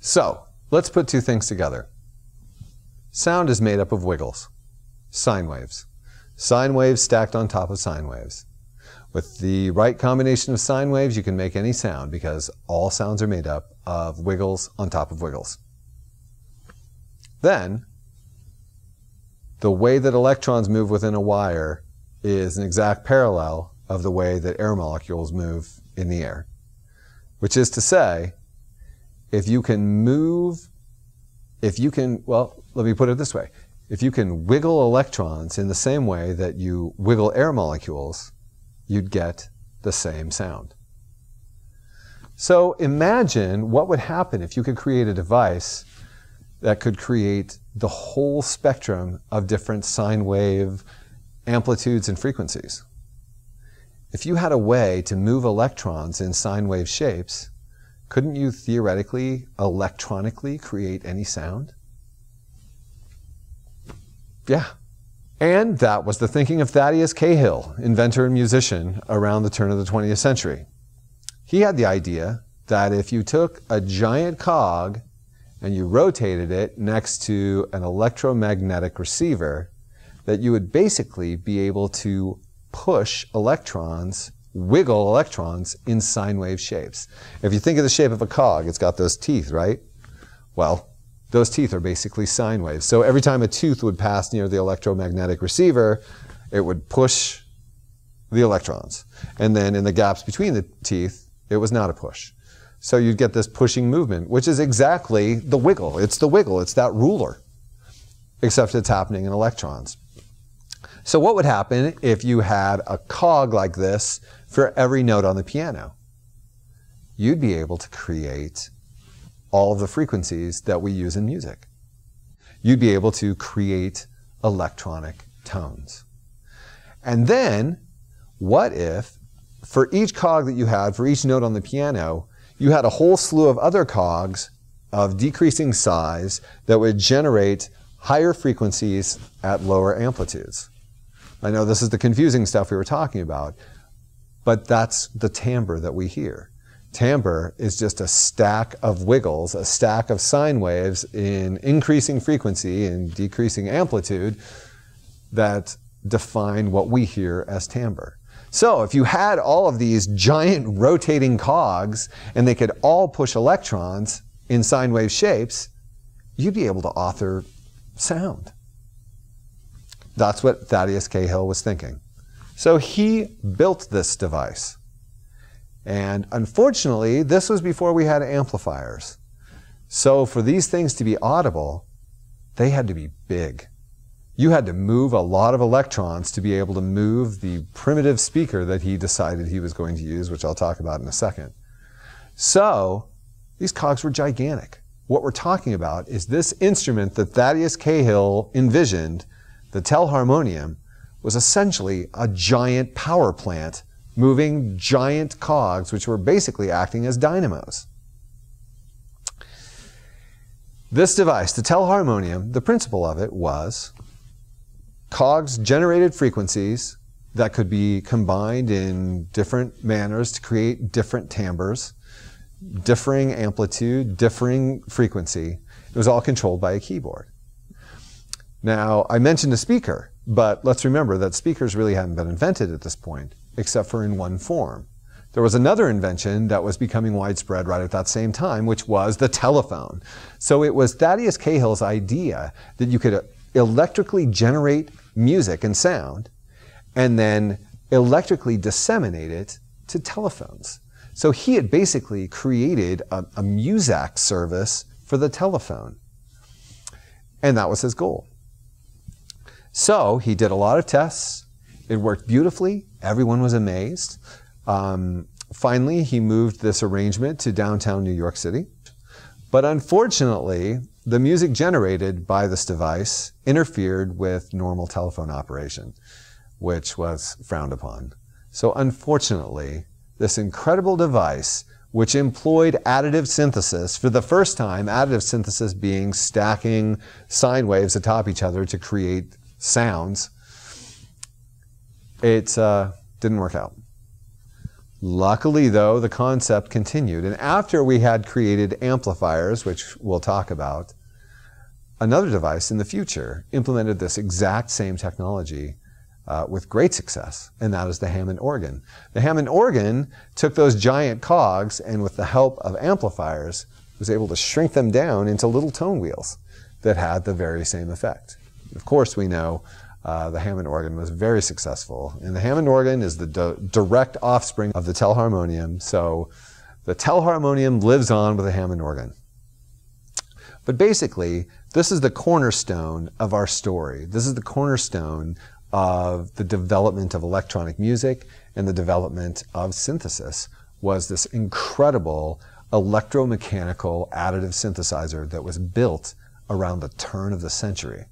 So, let's put two things together. Sound is made up of wiggles, sine waves. Sine waves stacked on top of sine waves. With the right combination of sine waves, you can make any sound because all sounds are made up of wiggles on top of wiggles. Then, the way that electrons move within a wire is an exact parallel of the way that air molecules move in the air. Which is to say, well, let me put it this way. If you can wiggle electrons in the same way that you wiggle air molecules, you'd get the same sound. So imagine what would happen if you could create a device that could create the whole spectrum of different sine wave amplitudes and frequencies. If you had a way to move electrons in sine wave shapes, couldn't you theoretically, electronically create any sound? Yeah. And that was the thinking of Thaddeus Cahill, inventor and musician around the turn of the 20th century. He had the idea that if you took a giant cog and you rotated it next to an electromagnetic receiver, that you would basically be able to push electrons, wiggle electrons in sine wave shapes. If you think of the shape of a cog, it's got those teeth, right? Well, those teeth are basically sine waves. So every time a tooth would pass near the electromagnetic receiver, it would push the electrons. And then in the gaps between the teeth, it was not a push. So you'd get this pushing movement, which is exactly the wiggle. It's the wiggle. It's that ruler, except it's happening in electrons. So what would happen if you had a cog like this for every note on the piano? You'd be able to create all of the frequencies that we use in music. You'd be able to create electronic tones. And then, what if for each cog that you had, for each note on the piano, you had a whole slew of other cogs of decreasing size that would generate higher frequencies at lower amplitudes? I know this is the confusing stuff we were talking about, but that's the timbre that we hear. Timbre is just a stack of wiggles, a stack of sine waves in increasing frequency and decreasing amplitude that define what we hear as timbre. So if you had all of these giant rotating cogs and they could all push electrons in sine wave shapes, you'd be able to author sound. That's what Thaddeus Cahill was thinking. So he built this device. And unfortunately, this was before we had amplifiers. So for these things to be audible, they had to be big. You had to move a lot of electrons to be able to move the primitive speaker that he decided he was going to use, which I'll talk about in a second. So these cogs were gigantic. What we're talking about is this instrument that Thaddeus Cahill envisioned, the Telharmonium, was essentially a giant power plant moving giant cogs, which were basically acting as dynamos. This device, the Telharmonium, the principle of it was cogs generated frequencies that could be combined in different manners to create different timbres, differing amplitude, differing frequency. It was all controlled by a keyboard. Now, I mentioned a speaker, but let's remember that speakers really hadn't been invented at this point, except for in one form. There was another invention that was becoming widespread right at that same time, which was the telephone. So it was Thaddeus Cahill's idea that you could electrically generate music and sound, and then electrically disseminate it to telephones. So he had basically created a Muzak service for the telephone. And that was his goal. So he did a lot of tests. It worked beautifully. Everyone was amazed. Finally, he moved this arrangement to downtown New York City. But unfortunately, the music generated by this device interfered with normal telephone operation, which was frowned upon. So unfortunately, this incredible device, which employed additive synthesis for the first time, additive synthesis being stacking sine waves atop each other to create sounds, it didn't work out. Luckily, though, the concept continued. And after we had created amplifiers, which we'll talk about, another device in the future implemented this exact same technology with great success, and that is the Hammond organ. The Hammond organ took those giant cogs and, with the help of amplifiers, was able to shrink them down into little tone wheels that had the very same effect. Of course, we know the Hammond organ was very successful, and the Hammond organ is the direct offspring of the Telharmonium, so the Telharmonium lives on with the Hammond organ. But basically, this is the cornerstone of our story. This is the cornerstone of the development of electronic music and the development of synthesis, was this incredible electromechanical additive synthesizer that was built around the turn of the century.